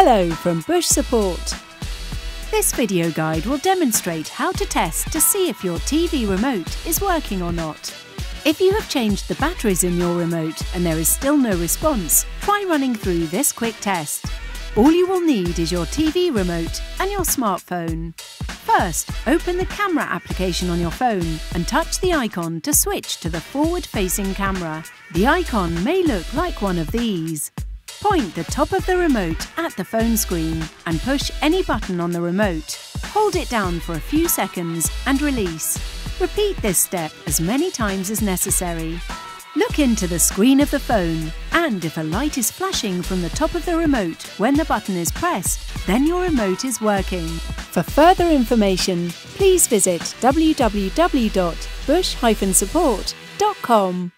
Hello from Bush Support. This video guide will demonstrate how to test to see if your TV remote is working or not. If you have changed the batteries in your remote and there is still no response, try running through this quick test. All you will need is your TV remote and your smartphone. First, open the camera application on your phone and touch the icon to switch to the forward-facing camera. The icon may look like one of these. Point the top of the remote at the phone screen and push any button on the remote. Hold it down for a few seconds and release. Repeat this step as many times as necessary. Look into the screen of the phone, and if a light is flashing from the top of the remote when the button is pressed, then your remote is working. For further information, please visit www.bush-support.com.